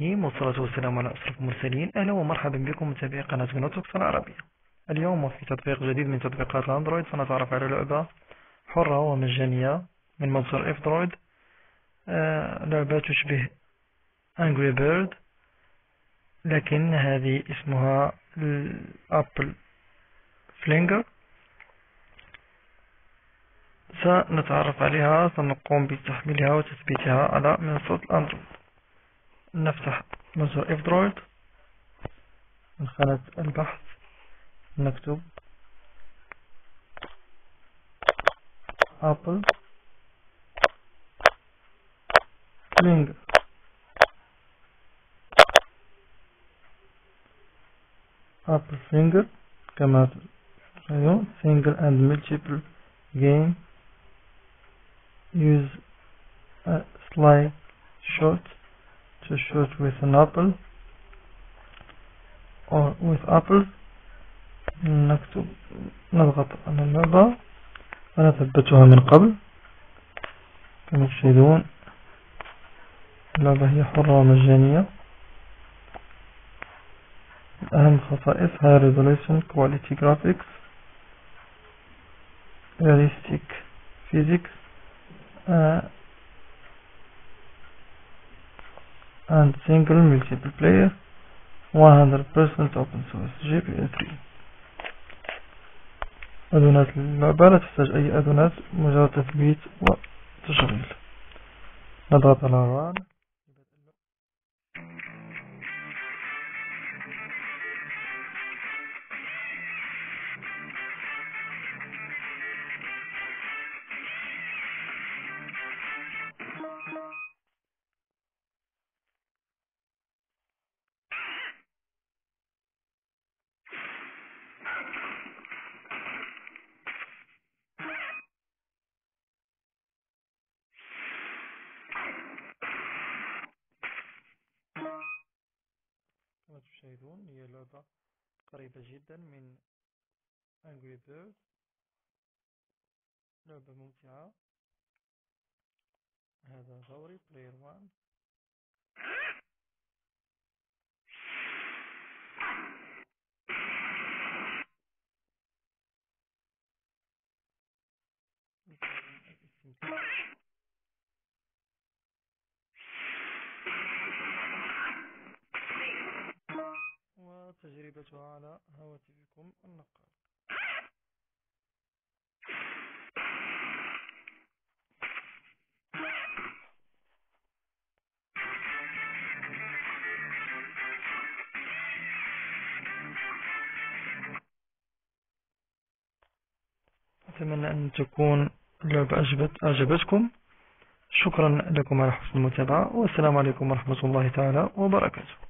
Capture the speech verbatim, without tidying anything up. الرحيم، والصلاة والسلام على أشرف المرسلين. أهلا ومرحبا بكم متابعي قناة جينوتوكس العربية. اليوم وفي تطبيق جديد من تطبيقات أندرويد سنتعرف على لعبة حرة ومجانية من متجر إف-درويد، آه لعبة تشبه Angry Bird، لكن هذه اسمها Apple Flinger. سنتعرف عليها، سنقوم بتحميلها وتثبيتها على منصة الأندرويد. نفتح متجر إف-درويد من خانة البحث، نكتب Apple Flinger. Apple Flinger كما ترون Single and Multiple Game Use a slide shot to shoot with an apple or with apples. نكتب نضغط على اللعبة ونثبتها من قبل. كما تشاهدون اللعبة هي حرة ومجانية. أهم خصائصها Resolution, Quality Graphics, Realistic Physics Uh, and single multiple player, one hundred percent open source جي بي إل ثري. أذونات اللعبة لا تحتاج أي أذونات، مجرد تثبيت وتشغيل. نضغط على ران. كما تشاهدون هي لعبة قريبة جدا من Angry Birds، لعبة ممتعة. هذا دوري بلاير واحد. تجربتها على هواتفكم النقال. أتمنى أن تكون اللعبة أعجبتكم. شكرا لكم على حسن المتابعة، والسلام عليكم ورحمة الله تعالى وبركاته.